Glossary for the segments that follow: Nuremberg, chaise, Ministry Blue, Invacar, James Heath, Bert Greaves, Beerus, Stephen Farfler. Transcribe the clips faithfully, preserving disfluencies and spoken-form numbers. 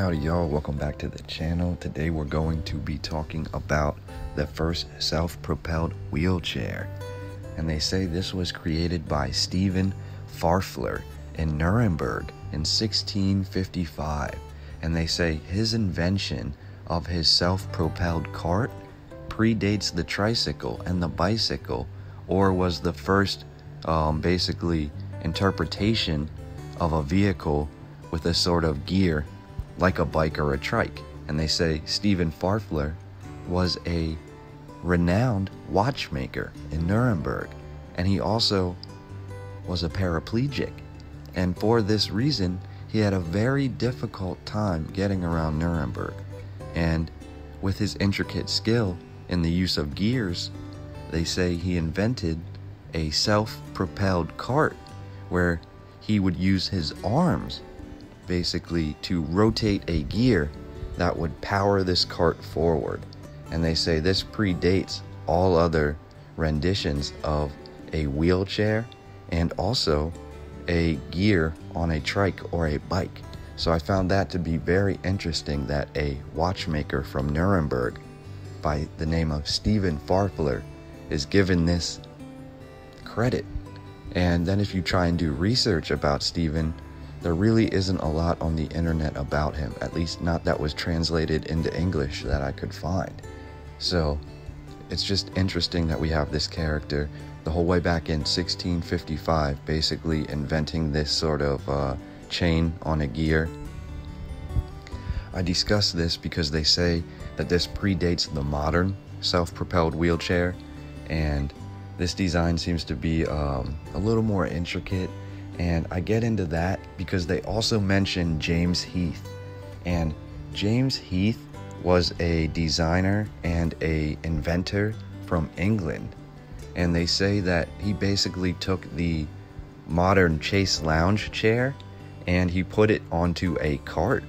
Howdy y'all, welcome back to the channel. Today we're going to be talking about the first self-propelled wheelchair. And they say this was created by Stephen Farfler in Nuremberg in sixteen fifty-five. And they say his invention of his self-propelled cart predates the tricycle and the bicycle, or was the first um, basically interpretation of a vehicle with a sort of gear like a bike or a trike. And they say Stephen Farfler was a renowned watchmaker in Nuremberg, and he also was a paraplegic, and for this reason he had a very difficult time getting around Nuremberg. And with his intricate skill in the use of gears, they say he invented a self-propelled cart where he would use his arms basically to rotate a gear that would power this cart forward. And they say this predates all other renditions of a wheelchair and also a gear on a trike or a bike. So I found that to be very interesting, that a watchmaker from Nuremberg by the name of Stephen Farfler is given this credit. And then if you try and do research about Stephen, there really isn't a lot on the internet about him, at least not that was translated into English that I could find. So it's just interesting that we have this character the whole way back in sixteen fifty-five, basically inventing this sort of uh, chain on a gear. I discuss this because they say that this predates the modern self-propelled wheelchair, and this design seems to be um, a little more intricate. And I get into that because they also mention James Heath. And James Heath was a designer and a inventor from England. And they say that he basically took the modern chaise lounge chair and he put it onto a cart.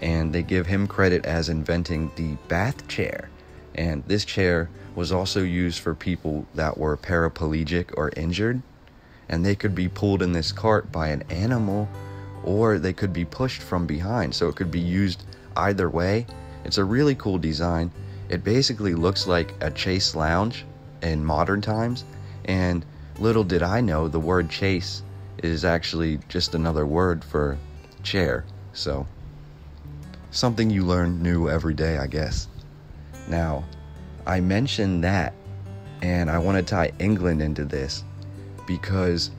And they give him credit as inventing the bath chair. And this chair was also used for people that were paraplegic or injured. And they could be pulled in this cart by an animal, or they could be pushed from behind. So it could be used either way. It's a really cool design. It basically looks like a chaise lounge in modern times. And little did I know, the word chaise is actually just another word for chair. So something you learn new every day, I guess. Now, I mentioned that, and I want to tie England into this, because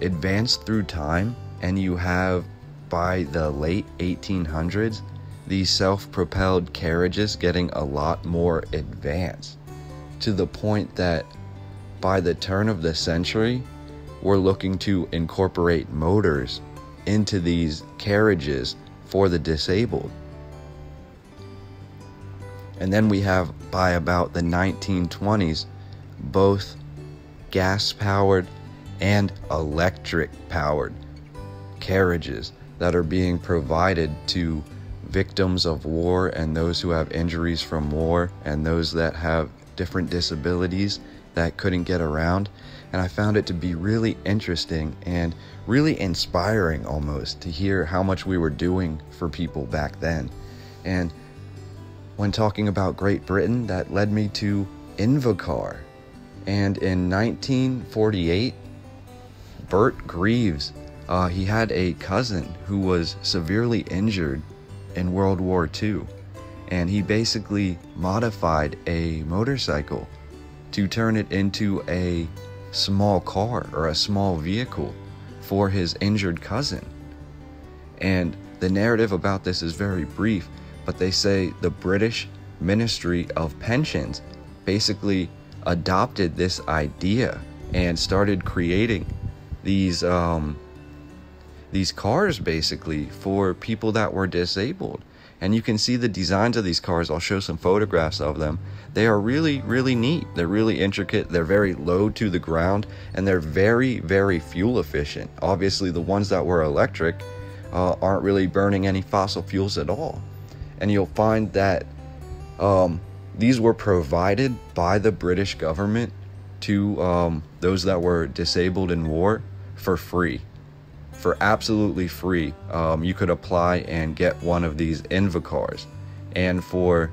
advance through time, and you have by the late eighteen hundreds these self-propelled carriages getting a lot more advanced, to the point that by the turn of the century we're looking to incorporate motors into these carriages for the disabled. And then we have by about the nineteen twenties both gas-powered and electric-powered carriages that are being provided to victims of war and those who have injuries from war and those that have different disabilities that couldn't get around. And I found it to be really interesting and really inspiring, almost, to hear how much we were doing for people back then. And when talking about Great Britain, that led me to Invacar. And in nineteen forty-eight, Bert Greaves, uh, he had a cousin who was severely injured in World War Two. And he basically modified a motorcycle to turn it into a small car or a small vehicle for his injured cousin. And the narrative about this is very brief, but they say the British Ministry of Pensions basically adopted this idea and started creating these um, these cars basically for people that were disabled. And you can see the designs of these cars. I'll show some photographs of them. They are really, really neat. They're really intricate. They're very low to the ground, and they're very, very fuel efficient. Obviously, the ones that were electric uh, aren't really burning any fossil fuels at all. And you'll find that um, these were provided by the British government to um, those that were disabled in war for free. for absolutely free. Um, you could apply and get one of these Invacars, and for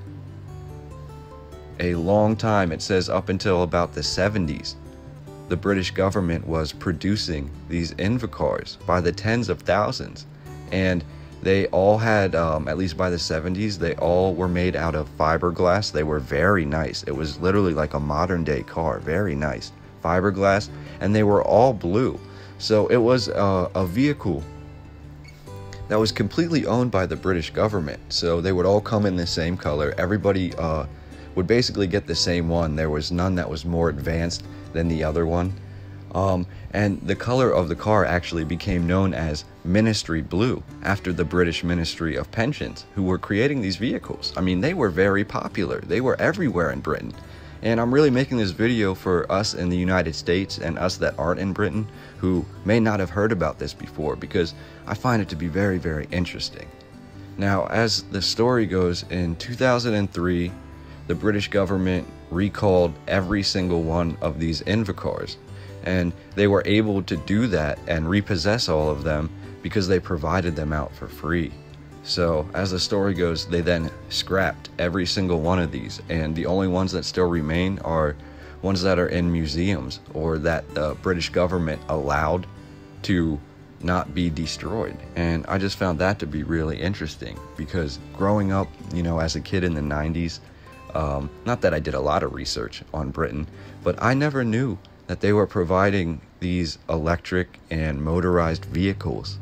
a long time, it says up until about the seventies, the British government was producing these Invacars by the tens of thousands, and they all had, um, at least by the seventies, they all were made out of fiberglass. They were very nice. It was literally like a modern day car, very nice fiberglass, and they were all blue. So it was uh, a vehicle that was completely owned by the British government. So they would all come in the same color. Everybody uh, would basically get the same one. There was none that was more advanced than the other one. Um, and the color of the car actually became known as Ministry Blue, after the British Ministry of Pensions, who were creating these vehicles. I mean, they were very popular. They were everywhere in Britain. And I'm really making this video for us in the United States and us that aren't in Britain, who may not have heard about this before, because I find it to be very, very interesting. Now, as the story goes, in two thousand three, the British government recalled every single one of these Invacars. And they were able to do that and repossess all of them because they provided them out for free. So as the story goes, they then scrapped every single one of these, and the only ones that still remain are ones that are in museums or that the British government allowed to not be destroyed. And I just found that to be really interesting, because growing up, you know, as a kid in the nineties, um, not that I did a lot of research on Britain, but I never knew that they were providing these electric and motorized vehicles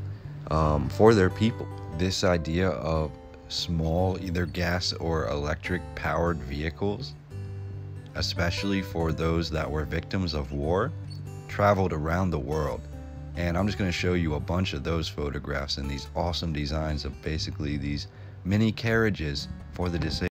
um, for their people. This idea of small, either gas or electric powered vehicles, especially for those that were victims of war, traveled around the world. And I'm just gonna show you a bunch of those photographs and these awesome designs of basically these mini carriages for the disabled.